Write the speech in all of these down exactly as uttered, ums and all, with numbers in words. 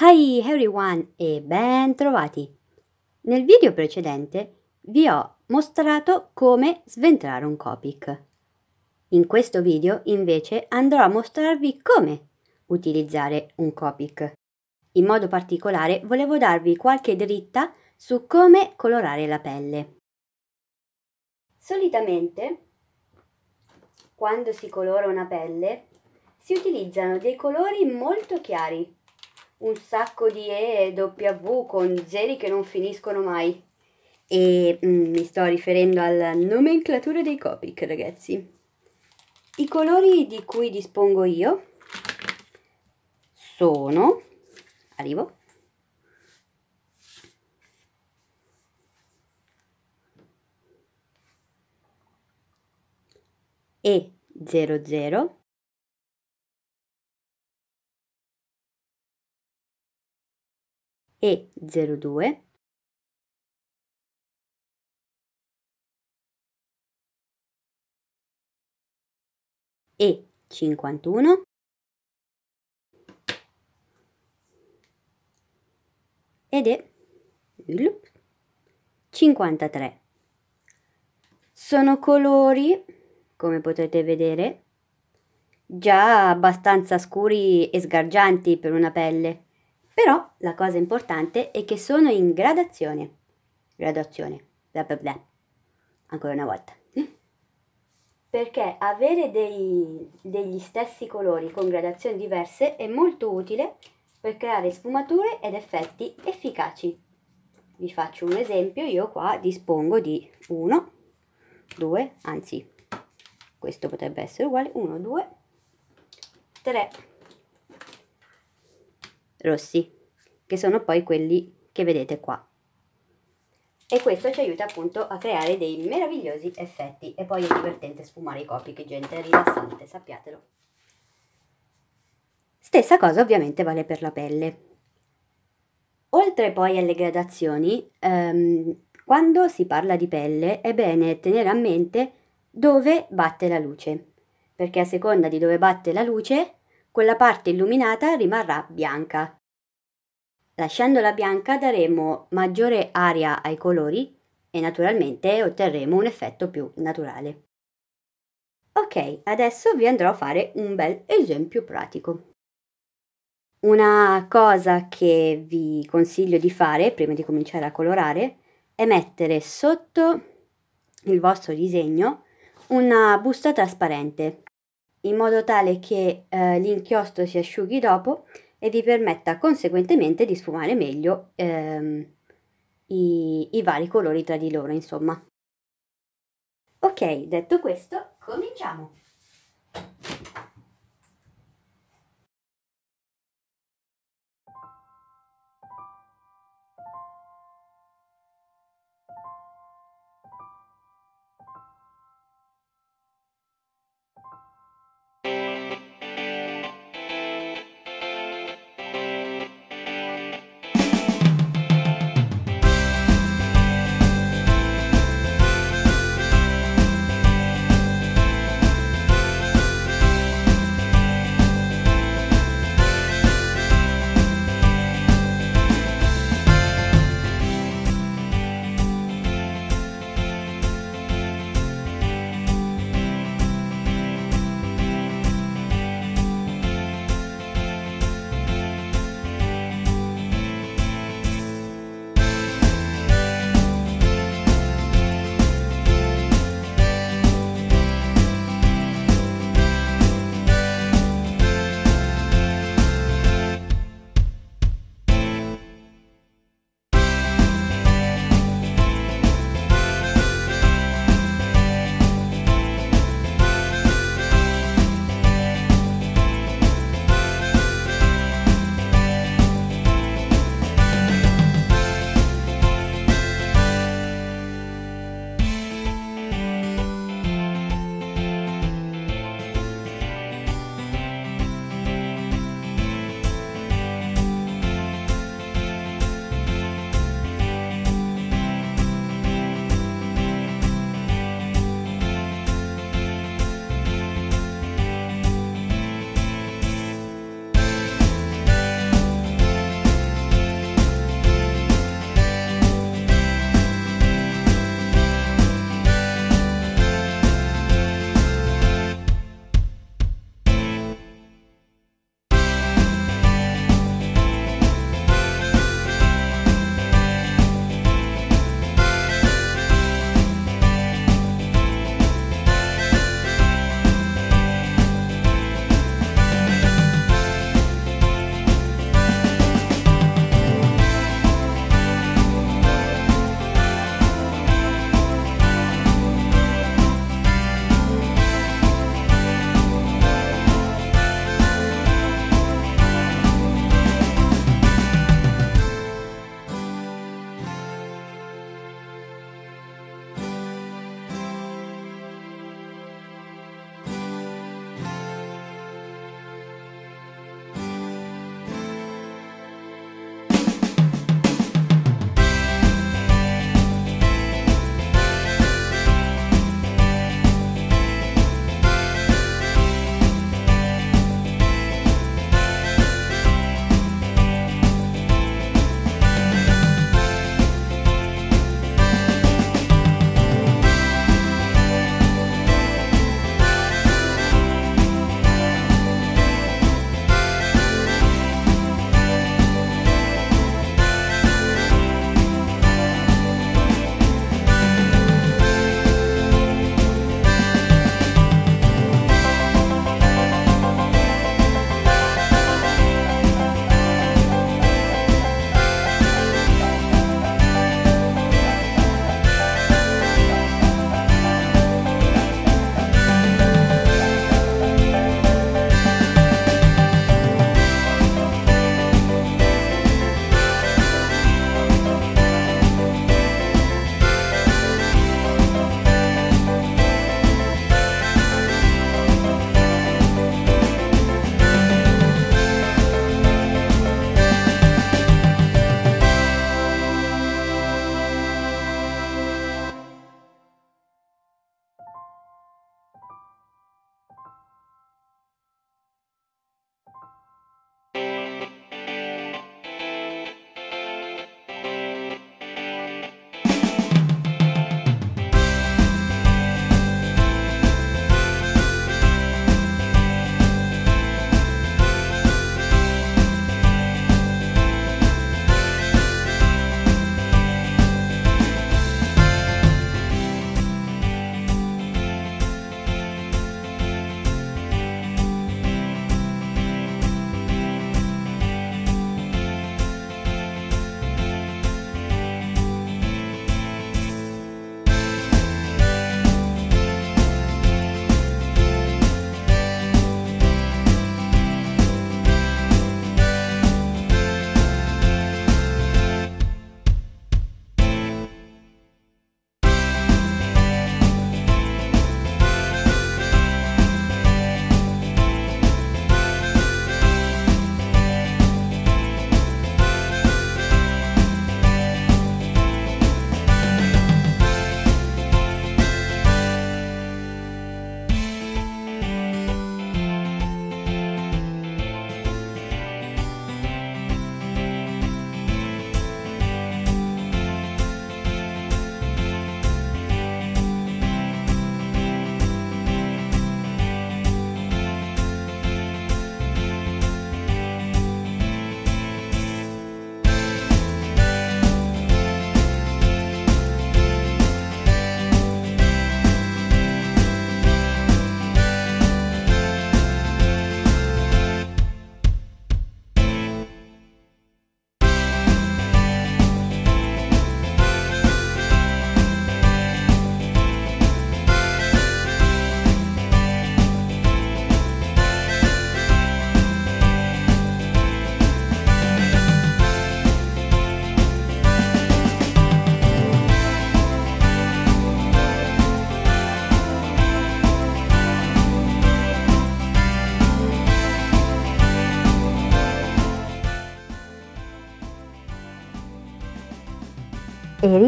Hi everyone e ben trovati! Nel video precedente vi ho mostrato come sventrare un Copic. In questo video invece andrò a mostrarvi come utilizzare un Copic. In modo particolare volevo darvi qualche dritta su come colorare la pelle. Solitamente quando si colora una pelle si utilizzano dei colori molto chiari. Un sacco di E e W con zeri che non finiscono mai. E mm, mi sto riferendo alla nomenclatura dei Copic, ragazzi. I colori di cui dispongo io sono... Arrivo. E zero zero. E zero due, E cinquantuno, ed è cinquantatré. Sono colori, come potete vedere, già abbastanza scuri e sgargianti per una pelle. Però la cosa importante è che sono in gradazione. Gradazione. Bla bla bla. Ancora una volta. Perché avere dei, degli stessi colori con gradazioni diverse è molto utile per creare sfumature ed effetti efficaci. Vi faccio un esempio. Io qua dispongo di uno, due, anzi, questo potrebbe essere uguale. uno, due, tre. Rossi, che sono poi quelli che vedete qua, e questo ci aiuta appunto a creare dei meravigliosi effetti. E poi è divertente sfumare i Copic, gente, è rilassante, sappiatelo. Stessa cosa ovviamente vale per la pelle. Oltre poi alle gradazioni, ehm, quando si parla di pelle è bene tenere a mente dove batte la luce, perché a seconda di dove batte la luce quella parte illuminata rimarrà bianca. Lasciandola bianca daremo maggiore aria ai colori e naturalmente otterremo un effetto più naturale. Ok, adesso vi andrò a fare un bel esempio pratico. Una cosa che vi consiglio di fare prima di cominciare a colorare è mettere sotto il vostro disegno una busta trasparente, in modo tale che eh, l'inchiostro si asciughi dopo e vi permetta conseguentemente di sfumare meglio ehm, i, i vari colori tra di loro, insomma. Ok, detto questo, cominciamo!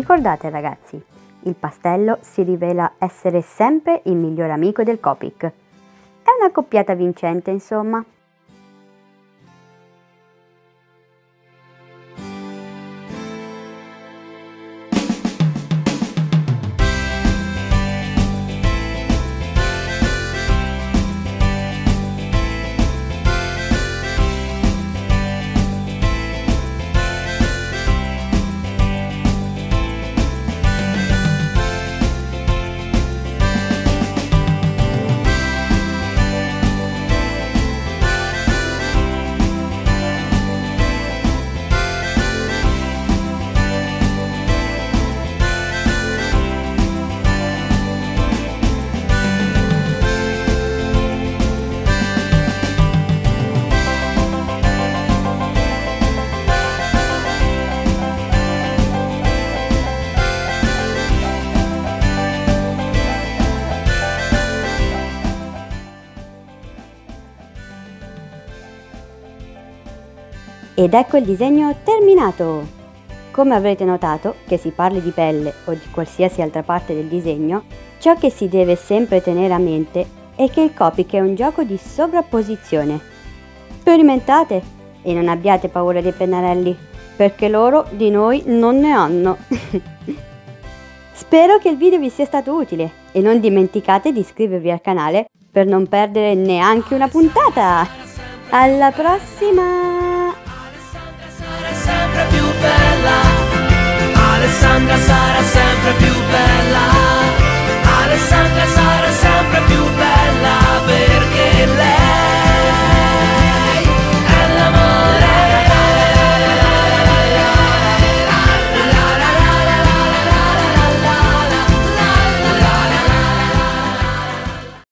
Ricordate ragazzi, il pastello si rivela essere sempre il miglior amico del Copic. È una coppiata vincente, insomma. Ed ecco il disegno terminato! Come avrete notato, che si parli di pelle o di qualsiasi altra parte del disegno, ciò che si deve sempre tenere a mente è che il Copic è un gioco di sovrapposizione. Sperimentate e non abbiate paura dei pennarelli, perché loro di noi non ne hanno! Spero che il video vi sia stato utile e non dimenticate di iscrivervi al canale per non perdere neanche una puntata! Alla prossima! Sempre più bella, Alessandra sarà sempre più